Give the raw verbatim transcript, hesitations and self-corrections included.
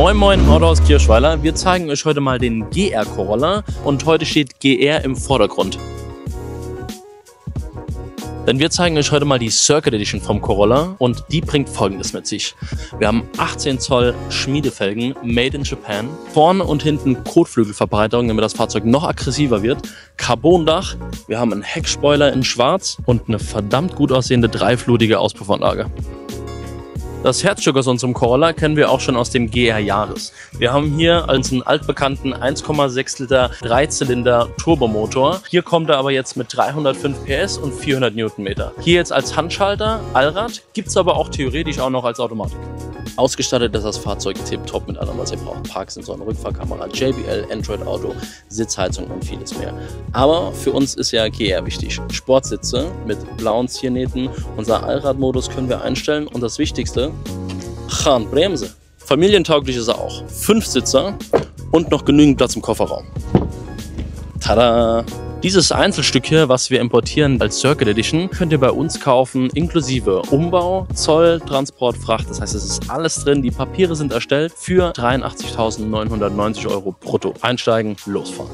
Moin Moin, Autohaus Kirschweiler. Wir zeigen euch heute mal den G R Corolla und heute steht G R im Vordergrund. Denn wir zeigen euch heute mal die Circuit Edition vom Corolla und die bringt Folgendes mit sich. Wir haben achtzehn Zoll Schmiedefelgen, made in Japan, vorne und hinten Kotflügelverbreiterung, damit das Fahrzeug noch aggressiver wird, Carbondach, wir haben einen Heckspoiler in schwarz und eine verdammt gut aussehende dreiflutige Auspuffanlage. Das Herzstück aus unserem Corolla kennen wir auch schon aus dem G R Yaris. Wir haben hier unseren altbekannten eins Komma sechs Liter Dreizylinder Turbomotor. Hier kommt er aber jetzt mit dreihundertfünf P S und vierhundert Newtonmeter. Hier jetzt als Handschalter, Allrad, gibt es aber auch theoretisch auch noch als Automatik. Ausgestattet ist das Fahrzeug tiptop mit allem, was ihr braucht. Parksensoren, Rückfahrkamera, J B L, Android Auto, Sitzheizung und vieles mehr. Aber für uns ist ja G R wichtig. Sportsitze mit blauen Ziernähten, unser Allradmodus können wir einstellen und das Wichtigste, Handbremse. Familientauglich ist er auch. Fünf Sitzer und noch genügend Platz im Kofferraum. Tada! Dieses Einzelstück hier, was wir importieren als Circuit Edition, könnt ihr bei uns kaufen, inklusive Umbau, Zoll, Transport, Fracht. Das heißt, es ist alles drin. Die Papiere sind erstellt für dreiundachtzigtausendneunhundertneunzig Euro brutto. Einsteigen, losfahren.